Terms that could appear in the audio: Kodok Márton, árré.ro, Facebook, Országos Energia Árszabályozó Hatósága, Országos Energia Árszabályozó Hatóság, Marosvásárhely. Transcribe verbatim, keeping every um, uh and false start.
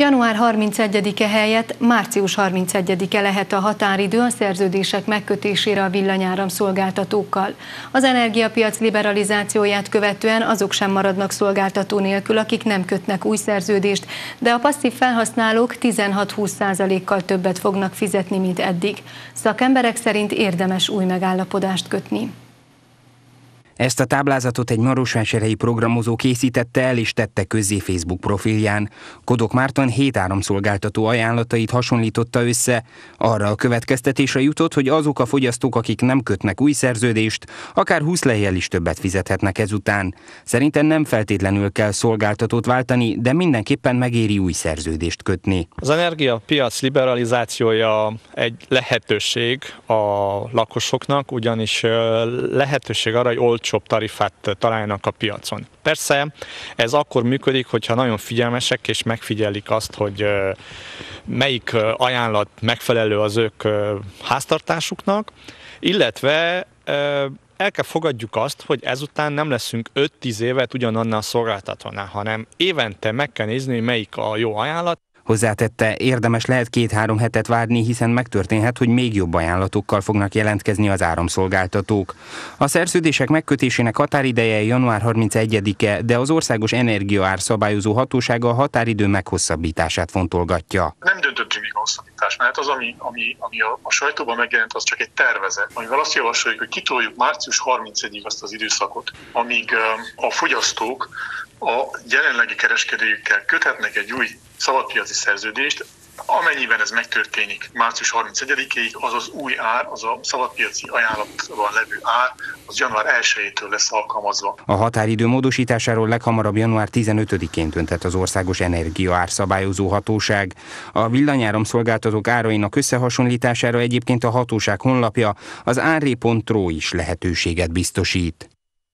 január harmincegyedike helyett március harmincegyedike lehet a határidő a szerződések megkötésére a villanyáram szolgáltatókkal. Az energiapiac liberalizációját követően azok sem maradnak szolgáltató nélkül, akik nem kötnek új szerződést, de a passzív felhasználók tizenhat-húsz százalékkal többet fognak fizetni, mint eddig. Szakemberek szerint érdemes új megállapodást kötni. Ezt a táblázatot egy marosvásárhelyi programozó készítette el és tette közzé Facebook profilján. Kodok Márton hét áramszolgáltató ajánlatait hasonlította össze. Arra a következtetésre jutott, hogy azok a fogyasztók, akik nem kötnek új szerződést, akár húsz lejjel is többet fizethetnek ezután. Szerintem nem feltétlenül kell szolgáltatót váltani, de mindenképpen megéri új szerződést kötni. Az energiapiac liberalizációja egy lehetőség a lakosoknak, ugyanis lehetőség arra, hogy olcsó jobb tarifát találnak a piacon. Persze ez akkor működik, hogyha nagyon figyelmesek és megfigyelik azt, hogy melyik ajánlat megfelelő az ők háztartásuknak, illetve el kell fogadjuk azt, hogy ezután nem leszünk öt-tíz évet ugyanannál a szolgáltatónál, hanem évente meg kell nézni, hogy melyik a jó ajánlat. Hozzátette, érdemes lehet két-három hetet várni, hiszen megtörténhet, hogy még jobb ajánlatokkal fognak jelentkezni az áramszolgáltatók. A szerződések megkötésének határideje január harmincegyedike, de az Országos Energia Árszabályozó Hatósága a határidő meghosszabbítását fontolgatja. Nem döntöttünk még a hosszabbítás, mert az, ami, ami, ami a, a sajtóban megjelent, az csak egy tervezet, amivel azt javasoljuk, hogy kitoljuk március harmincadikáig azt az időszakot, amíg a fogyasztók a jelenlegi kereskedőjükkel köthetnek egy új szabadpiaci szerződést, amennyiben ez megtörténik március harmincegyedikéig, az az új ár, az a szabadpiaci ajánlatban levő ár, az január elsejétől lesz alkalmazva. A határidő módosításáról leghamarabb január tizenötödikén döntett az Országos Energia Árszabályozó Hatóság. A villanyáramszolgáltatók árainak összehasonlítására egyébként a hatóság honlapja, az árré pont ro is lehetőséget biztosít.